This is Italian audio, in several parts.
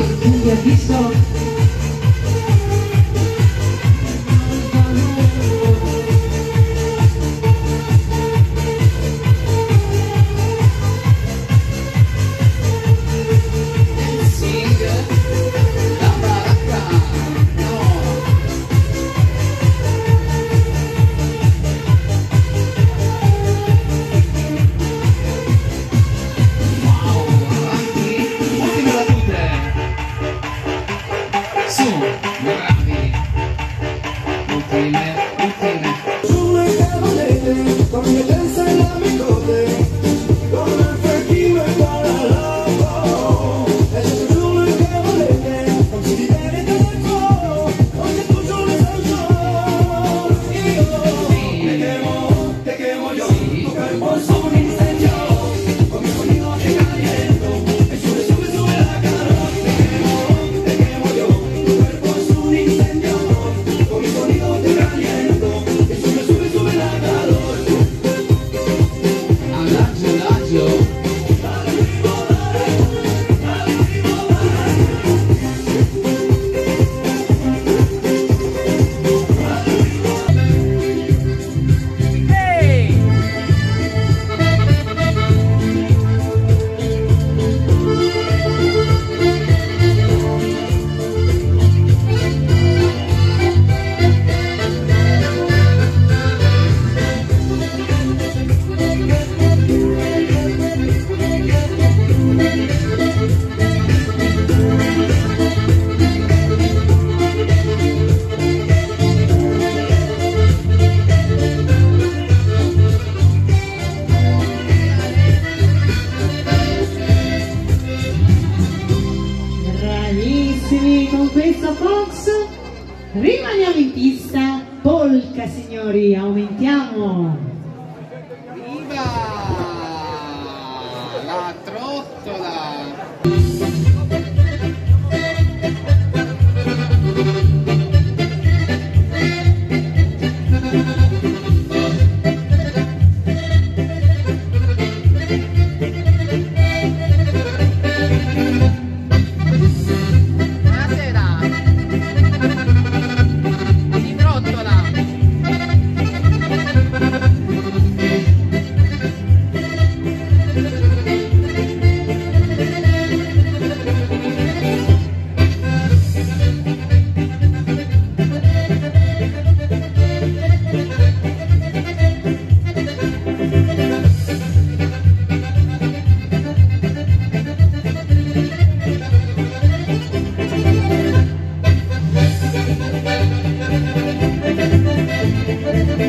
video tu mi hai visto. Con questa Fox rimaniamo in pista, polka signori, aumentiamo, viva la trottola.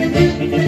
Thank you.